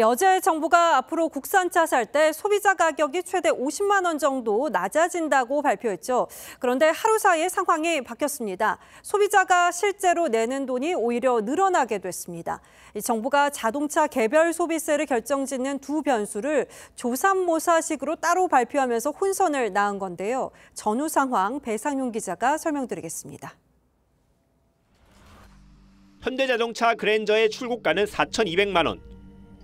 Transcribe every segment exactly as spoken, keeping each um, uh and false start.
어제 정부가 앞으로 국산차 살 때 소비자 가격이 최대 오십만 원 정도 낮아진다고 발표했죠. 그런데 하루 사이에 상황이 바뀌었습니다. 소비자가 실제로 내는 돈이 오히려 늘어나게 됐습니다. 정부가 자동차 개별 소비세를 결정짓는 두 변수를 조삼모사식으로 따로 발표하면서 혼선을 낳은 건데요. 전후 상황 배상윤 기자가 설명드리겠습니다. 현대자동차 그랜저의 출고가는 사천이백만 원.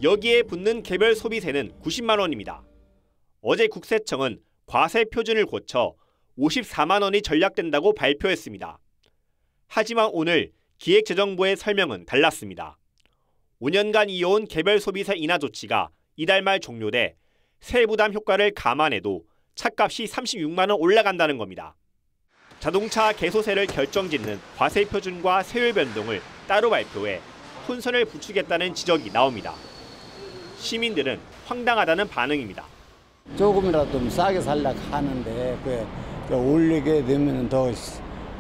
여기에 붙는 개별 소비세는 구십만 원입니다. 어제 국세청은 과세 표준을 고쳐 오십사만 원이 전략된다고 발표했습니다. 하지만 오늘 기획재정부의 설명은 달랐습니다. 오 년간 이어온 개별 소비세 인하 조치가 이달 말 종료돼 세부 부담 효과를 감안해도 차값이 삼십육만 원 올라간다는 겁니다. 자동차 개소세를 결정짓는 과세 표준과 세율 변동을 따로 발표해 혼선을 부추겠다는 지적이 나옵니다. 시민들은 황당하다는 반응입니다. 조금이라도 좀 싸게 살려고 하는데 그 올리게 되면 더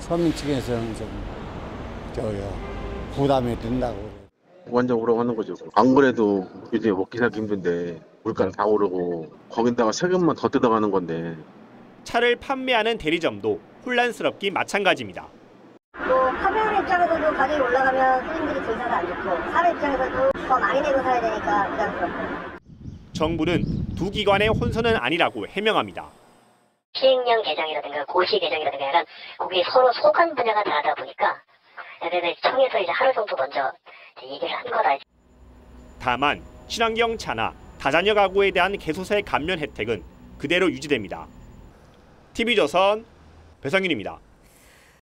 서민 측에서는 좀 부담이 된다고. 완전 오르가는 거죠. 안 그래도 이제 먹기 살기 힘든데 물가가 다 오르고 거기다가 세금만 더 뜯어가는 건데. 차를 판매하는 대리점도 혼란스럽기 마찬가지입니다. 또 판매원 입장에서도 가격이 올라가면 손님들이 증상도 안 좋고 사람 입장에서도 더 많이 내고 사야 되니까 부담스럽고. 정부는 두 기관의 혼선은 아니라고 해명합니다. 시행령 개정이라든가 고시 개정이라든가 이런 거기 서로 소관 분야가 다르다 보니까 청에서 이제 하루 정도 먼저 얘기를 한 거다. 다만 친환경 차나 다자녀 가구에 대한 개소세 감면 혜택은 그대로 유지됩니다. 티비 조선 배상윤입니다.